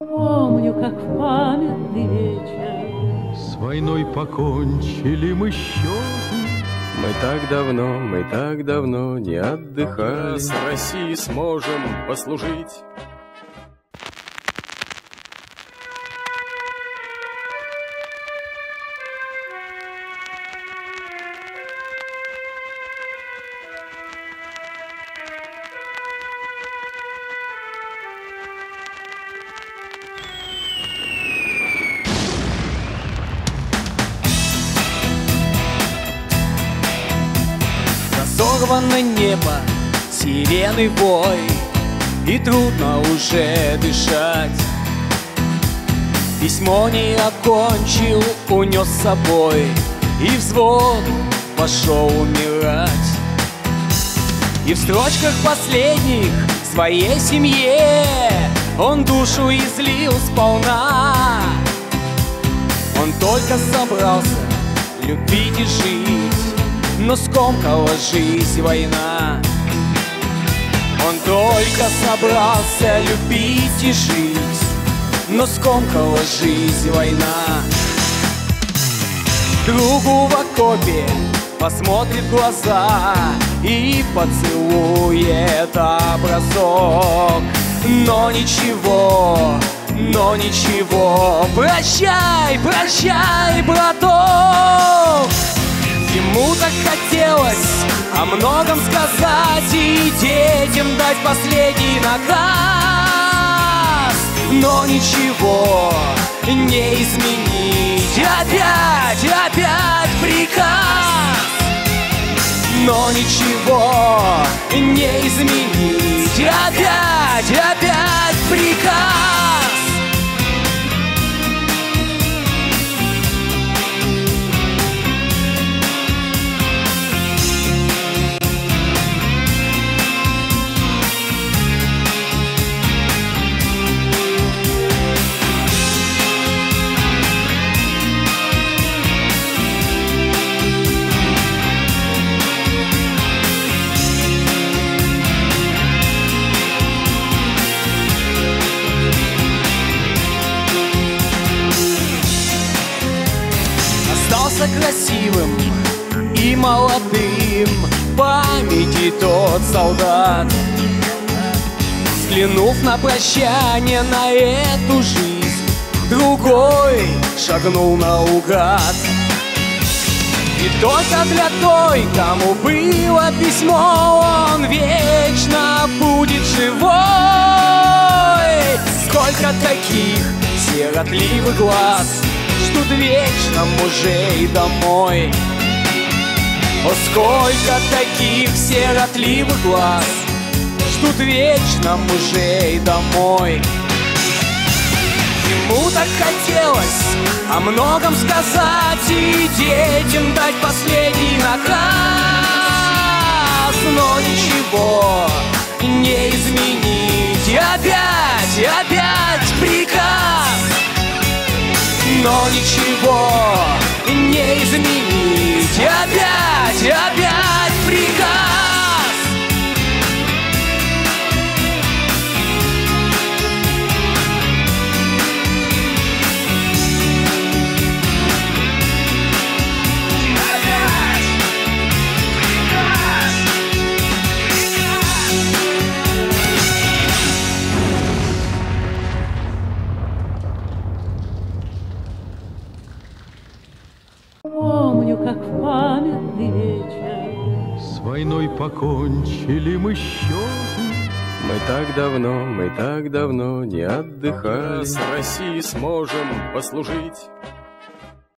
Помню, как в памятный вечер с войной покончили мы счеты. Мы так давно не отдыхали. Раз России сможем послужить. Сорвано небо, сирены вой, и трудно уже дышать. Письмо не окончил, унес с собой, и взвод пошел умирать. И в строчках последних своей семье он душу излил сполна. Он только собрался любить и жить, но скомкала жизнь война. Он только собрался любить и жить, но скомкала жизнь война. Другу в окопе посмотрит в глаза и поцелует образок. Но ничего, прощай, прощай, браток! Ему так хотелось о многом сказать и детям дать последний наказ. Но ничего не изменить, опять приказ. Но ничего не изменить, опять приказ. Красивым и молодым памяти тот солдат, взглянув на прощание на эту жизнь, другой шагнул наугад. И только для той, кому было письмо, он вечно будет живой. Сколько таких сиротливых глаз ждут вечно мужей домой. О, сколько таких сиротливых глаз ждут вечно мужей домой. Ему так хотелось о многом сказать и детям дать последний наказ. Но ничего не изменить, опять приказ. Но ничего не изменить, опять приказ. Опять приказ, Помню, как в памятный вечер с войной покончили мы счеты. Мы так давно не отдыхали. Раз России сможем послужить.